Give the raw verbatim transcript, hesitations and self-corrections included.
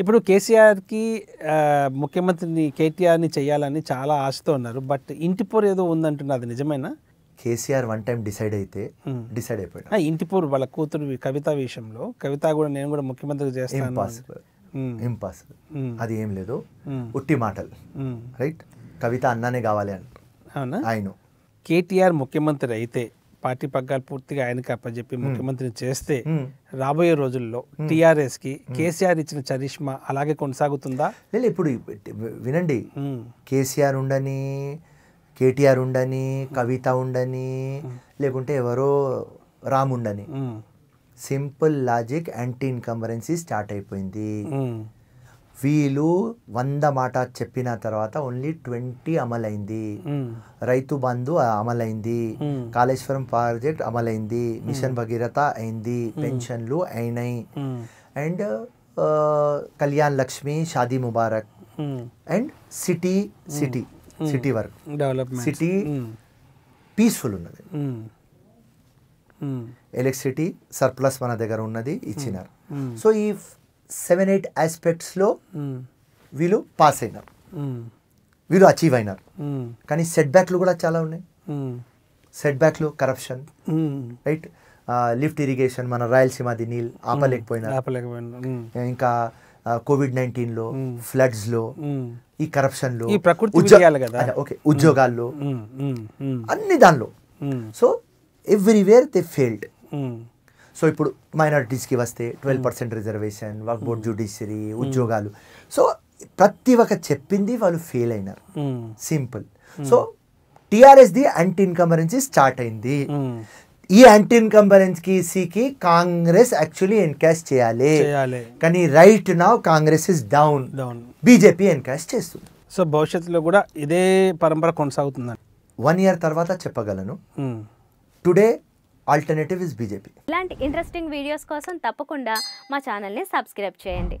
ఇప్పుడు కేసీఆర్ की ముఖ్యమంత్రిని కేటీఆర్ ని చేయాలని చాలా ఆశతో ఉన్నారు బట్ ఇంటిపోర్ ఏదో ఉంది అంటున్నారు అది నిజమేనా కేసీఆర్ వన్ టైం డిసైడ్ అయితే డిసైడ్ అయిపోయాడు ఆ ఇంటిపోర్ వాళ్ళ కూతురు కవిత విషయంలో కవిత కూడా నేను కూడా ముఖ్యమంత్రి చేస్తాను ఇంపాసిబుల్ ఇంపాసిబుల్ అది ఏం లేదు ఉట్టి మాటలు రైట్ కవిత అన్ననే కావాలి అంట అవునా ఐనో కేటీఆర్ ముఖ్యమంత్రి అయితే पार्टी पग्गा पूर्ति आयन की अपजेपी मुख्यमंत्री राबो रोज टीआरएस की केसीआर इच्छा चरिश्मा अलागे कोनसागुतुंदा ले विनंडी केसीआर उंडनी केटीआर उंडनी कविता उंडनी लेकुंटे एवरो राम उंडनी simple logic anti incumbency start अयिपोयिंदी వీలు వంద మాట చెప్పిన తర్వాత ఓన్లీ ట్వంటీ అమలైంది రైతు బంధు అమలైంది కాలేశ్వరమ్ ప్రాజెక్ట్ అమలైంది మిషన్ భగీరథ అయింది పెన్షన్లు అయినాయి and Kalyan Lakshmi Shaadi Mubarak and city city city work development city peaceful ఉన్నది ఎలెక్స్ సిటీ సర్ప్లస్ మన దగ్గర ఉన్నది ఇచ్చినారు సో ఈ సెవెన్ ఎయిట్ ఆస్పెక్ట్స్ లో వీళ్ళు పాస్ అయినారు వీళ్ళు అచీవ్ అయినారు కానీ సెట్ బ్యాక్లు కూడా చాలా ఉన్నాయి సెట్ బ్యాక్లు కరప్షన్ రైట్ లిఫ్ట్ ఇరిగేషన్ మన రాయలసీమది నీళ్ళు ఆపలేకపోయినారు ఇంకా కోవిడ్ నైన్టీన్ లో ఫ్లడ్స్ లో ఈ కరప్షన్ లో ఉద్యోగాల్లో అన్ని దానిలో so everywhere they failed so ఇప్పుడు మైనారిటీస్ కి వస్తే ట్వెల్వ్ పర్సెంట్ రిజర్వేషన్ వర్క్ బోర్డ్ జ్యుడిషియరీ ఉద్యోగాలు సో ప్రతి ఒక్క చెప్పింది వాళ్ళు ఫెయిల్ అయినారు సింపుల్ సో టిఆర్ఎస్ ది యాంటీ ఇన్కంబరెన్సీ స్టార్ట్ అయింది ఈ యాంటీ ఇన్కంబరెన్సీ కి కాంగ్రెస్ యాక్చువల్లీ ఎన్కాష్ చేయాలి కానీ right now Congress is down BJP encash చేస్తుంది సో భవిష్యత్తులో కూడా ఇదే పరంపర కొనసాగుతుంది వన్ ఇయర్ తర్వాత చెప్పగలను టుడే ఆల్టర్నేటివ్ ఇస్ బీజేపీ ఇలాంటి ఇంట్రెస్టింగ్ వీడియోస్ కోసం తప్పకుండా మా ఛానల్ ని సబ్స్క్రైబ్ చేయండి।